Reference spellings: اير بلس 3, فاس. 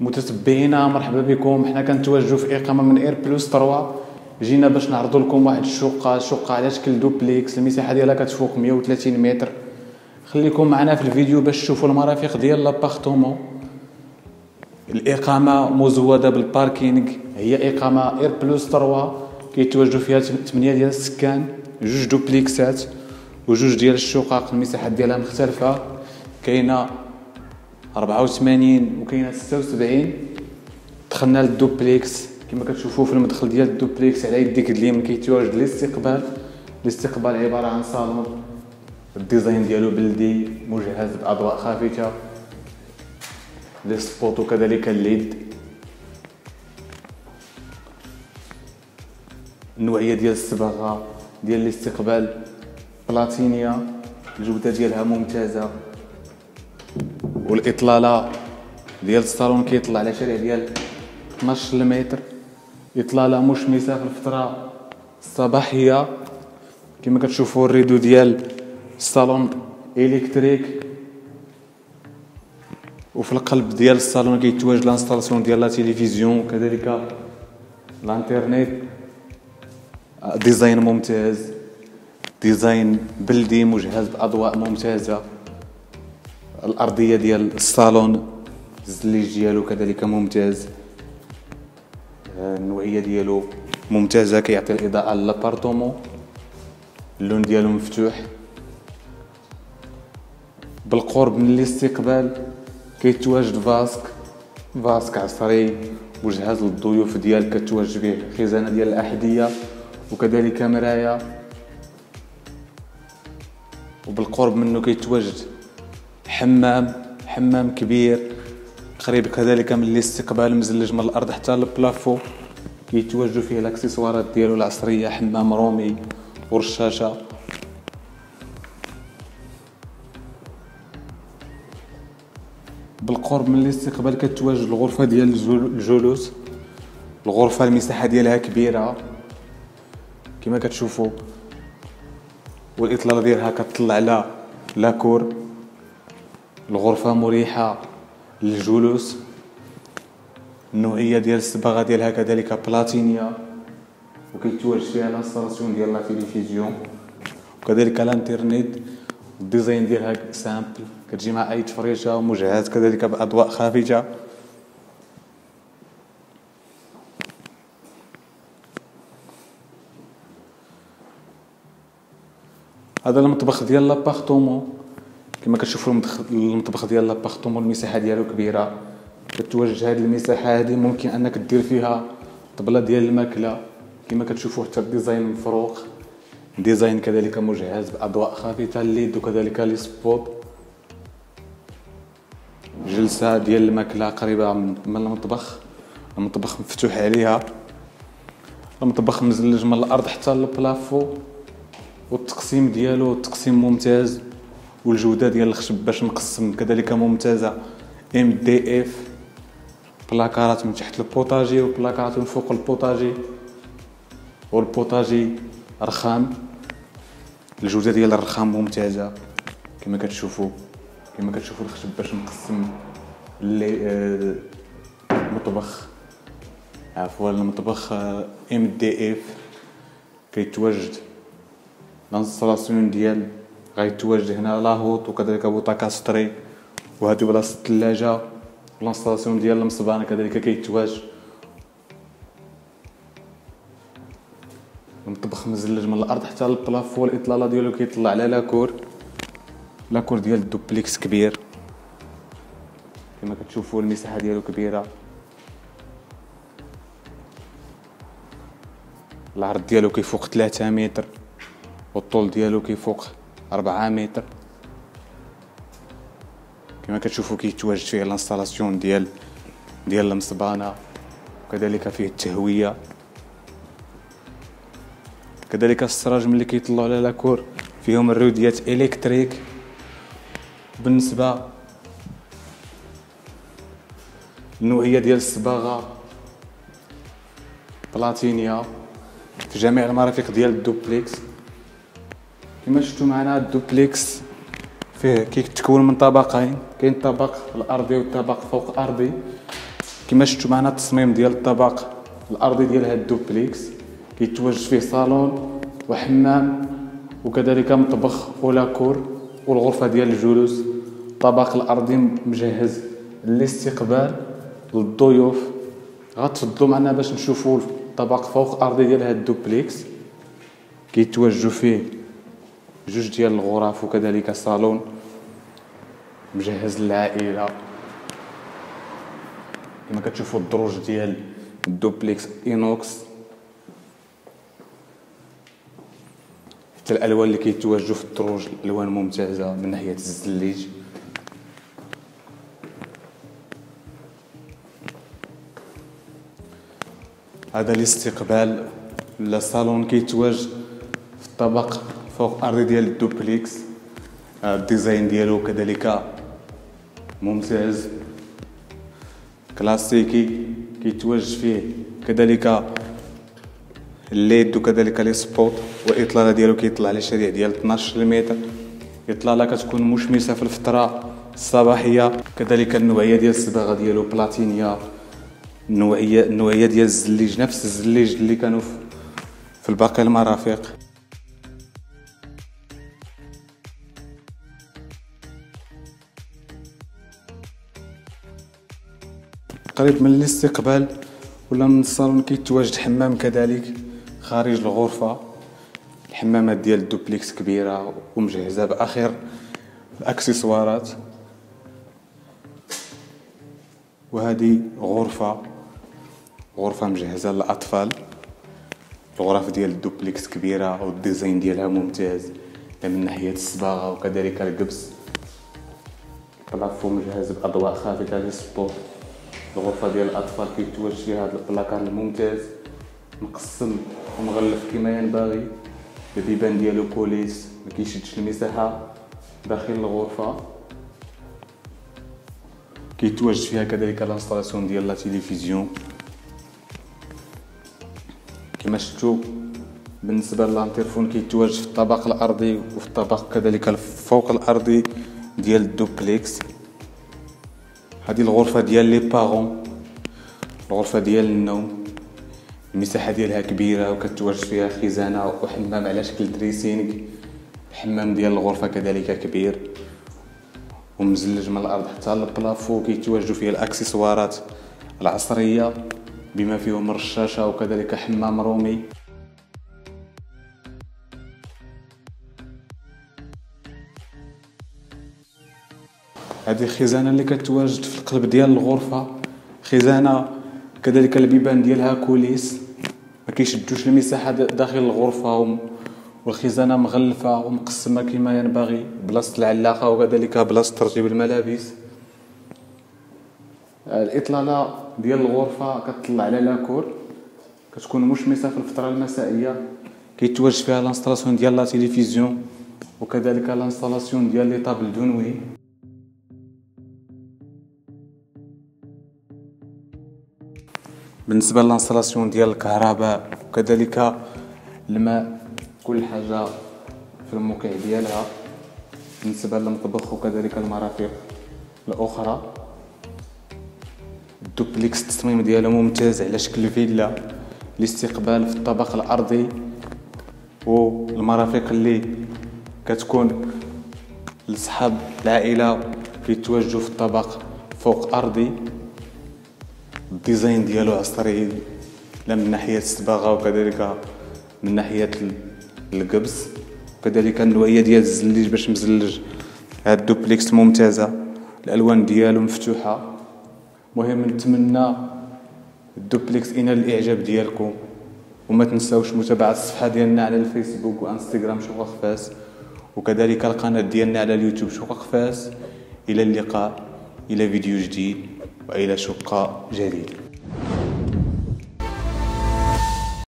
متتبعينا مرحبا بكم. حنا كنتواجدوا في اقامه من اير بلس 3. جينا باش نعرضوا لكم واحد الشقه على شكل دوبليكس، المساحه ديالها كتفوق 130 متر. خليكم معنا في الفيديو باش تشوفوا المرافق ديال لابارتومون. الاقامه مزوده بالباركينغ، هي اقامه اير بلس 3 كيتواجدوا فيها 8 ديال السكان، جوج دوبليكسات وجوج ديال الشقق. المساحات ديالها مختلفه، كاينه 84 وكاينه 76. دخلنا للدوبليكس كما كتشوفوا في المدخل ديال الدوبليكس على يديك اليمين كيتواجد الاستقبال عباره عن صالون، الديزاين ديالو بلدي مجهز باضواء خافته، لي سبوت وكذلك الليد. النوعيه ديال الصبغه ديال الاستقبال بلاتينيه، الجوده ديالها ممتازه، والاطلاله ديال الصالون كيطلع على شارع ديال 12 متر. اطلاله مشمسه في الفتره الصباحيه. كما كتشوفوا الريدو ديال الصالون الكتريك، وفي القلب ديال الصالون كيتواجد لانستالاسيون ديال لا تيليفزيون وكذلك الانترنيت. ديزاين ممتاز، ديزاين بلدي مجهز باضواء ممتازه. الارضيه ديال الصالون الزليج ديالو كذلك ممتاز، النوعيه ديالو ممتازه، كيعطي الاضاءه للابارتومون، اللون ديالو مفتوح. بالقرب من الاستقبال كيتواجد فاسك عصري مجهز للضيوف ديالك، كتواجد به خزانه ديال الاحذيه وكذلك مرايه. وبالقرب منه كيتواجد حمام كبير قريب كذلك من الاستقبال، مزلج من الارض حتى البلافو، كيتواجدوا فيه الاكسسوارات ديالو العصريه، حمام رومي ورشاشه. بالقرب من الاستقبال كتواجد الغرفه ديال الجلوس. الغرفه المساحه ديالها كبيره كما كتشوفوا، والاطلاله ديالها كتطلع على لاكور. الغرفه مريحه للجلوس، النوعيه ديال الصباغه ديالها كذلك بلاتينيه، وكيتواجد فيها لانستالاسيون ديال لا تيليفزيون وكذلك الانترنيت. الديزاين ديالها سامبل، كتجي مع اي تفريشه، مجهز كذلك باضواء خافته. هذا المطبخ ديال لابارتومون كما كتشوفوا، المطبخ ديال لابارتومون المساحه ديالو كبيره. كتواجد هذه المساحه هذه ممكن انك دير فيها طبله ديال الماكله كما كتشوفوا، حتى الديزاين من فوق، ديزاين كذلك مجهز باضواء خافته، الليد وكذلك لي سبوت. جلسه ديال الماكله قريبه من المطبخ، المطبخ مفتوح عليها، المطبخ مزلج من الارض حتى للبلافو، والتقسيم ديالو تقسيم ممتاز، والجوده ديال الخشب باش مقسم كذلك ممتازه، MDF. بلاكارات من تحت البوطاجي وبلاكارات من فوق البوطاجي، والبوطاجي رخام، الجوده ديال الرخام ممتازه كما كتشوفوا الخشب باش مقسم المطبخ MDF. كيتواجد لانستالاسيون ديال، غيتواجد هنا لاهوت وكذلك بوطاكا سطري، وهذه بلاصه الثلاجه، لانستالاسيون ديال المصبانه كذلك كيتواجد. المطبخ مزلج من الارض حتى للبلافو، والاطلاله ديالو كيطلع على لاكور ديال الدوبليكس كبير كما كتشوفوا، المساحه ديالو كبيره، العرض ديالو كيفوق 3 متر والطول ديالو كيفوق 4 متر. كما كتشوفوا كيتواجد فيه الانستالاسيون ديال المصبانه، وكذلك فيه التهويه، كذلك السراج ملي كيطلعوا على لاكور فيهم الروديات الكتريك. بالنسبه للنوعيه ديال الصباغه بلاتينيه في جميع المرافق ديال الدوبليكس. كما شفتوا معنا الدوبليكس فيه كيتكون من طبقين، كاين طبق الارضي والطبق فوق ارضي. كما شفتوا معنا التصميم ديال الطبق الارضي ديال هذا الدوبليكس كيتواجد فيه صالون وحمام وكذلك مطبخ ولاكور والغرفه ديال الجلوس. الطبق الارضي مجهز للاستقبال للضيوف. غتفضلوا معنا باش نشوفوا الطبق فوق ارضي ديال هذا الدوبليكس كيتواجدوا فيه جوج ديال الغرف وكذلك صالون مجهز للعائله. كما كتشوفوا الدروج ديال الدوبليكس اينوكس، حتى الالوان اللي كيتواجدوا في الدروج الوان ممتازه من ناحيه الزليج. هذا الاستقبال ولا صالون كيتواجد في الطبق فوق ارضي ديال الدوبليكس. الديزاين ديالو كذلك ممتاز كلاسيكي، كيتواجد فيه كذلك الليد وكذلك لي سبوت، والاطلاله ديالو كيطلع على شريع ديال 12 متر. الاطلاله كتكون مشمسه في الفتره الصباحيه. كذلك النوعيه ديال الصباغه ديالو بلاتينيه، النوعيه ديال الزليج نفس الزليج اللي كانوا في الباقي المرافق. قريب من الاستقبال ولا من الصالون كيتواجد حمام كذلك خارج الغرفه. الحمامات ديال الدوبليكس كبيره ومجهزه باخر الاكسسوارات. وهذه غرفه مجهزه للاطفال. الغرف ديال الدوبليكس كبيره والديزاين ديالها ممتاز من ناحيه الصباغه وكذلك القبس. البلاطفو مجهز باضواء خافته للسبور. الغرفه ديال الاطفال كيتواجد فيها هذا البلاكار الممتاز مقسم ومغلف كما ينبغي. البيبان ديالو كوليس ما كيشدش المساحه داخل الغرفه. كيتواجد فيها كذلك لانستالاسيون ديال لا تيليفزيون. كما شفتوا بالنسبه للانترفون كيتواجد في الطبق الارضي وفي الطبق كذلك الفوق الارضي ديال الدوبليكس. هذه الغرفه ديال لي بارون، الغرفه ديال النوم، المساحه ديالها كبيره وكتواجد فيها خزانه وحمام على شكل دريسينغ. الحمام ديال الغرفه كذلك كبير ومزلج من الارض حتى للبلافو. كيتواجدوا فيه الاكسسوارات العصريه بما فيهم رشاشه وكذلك حمام رومي. هذه الخزانه اللي كتواجد في القلب ديال الغرفه، خزانه كذلك البيبان ديالها كوليس ما كيشدوش المساحه داخل الغرفه، والخزانه مغلفه ومقسمه كما ينبغي بلاصه العلاقه وكذلك بلاصه ترتيب الملابس. الاطلاله ديال الغرفه كتطلع على لاكور كتكون مشمسه في الفتره المسائيه. كيتواجد فيها لانستالاسيون ديال لا تيليفزيون وكذلك لانستالاسيون ديال لي طابل دنوي. بالنسبه للانستالاسيون ديال الكهرباء وكذلك الماء كل حاجه في الموقع ديالها. بالنسبه للمطبخ وكذلك المرافق الاخرى، الدوبليكس التصميم ديالو ممتاز على شكل فيلا. الاستقبال في الطبق الارضي والمرافق اللي كتكون لصحاب العائله كيتواجدوا في الطبق فوق ارضي. الديزاين ديالو عصري لا من ناحيه الصباغه وكذلك من ناحيه القبس وكذلك النوعيه ديال الزليج باش مزلج هاد الدوبليكس ممتازه. الالوان ديالو مفتوحه. المهم نتمنى الدوبليكس ينال الاعجاب ديالكم، وما تنساوش متابعه الصفحه ديالنا على الفيسبوك وانستغرام شقق فاس، وكذلك القناه ديالنا على اليوتيوب شقق فاس. الى اللقاء، الى فيديو جديد وإلى شقاق جديد.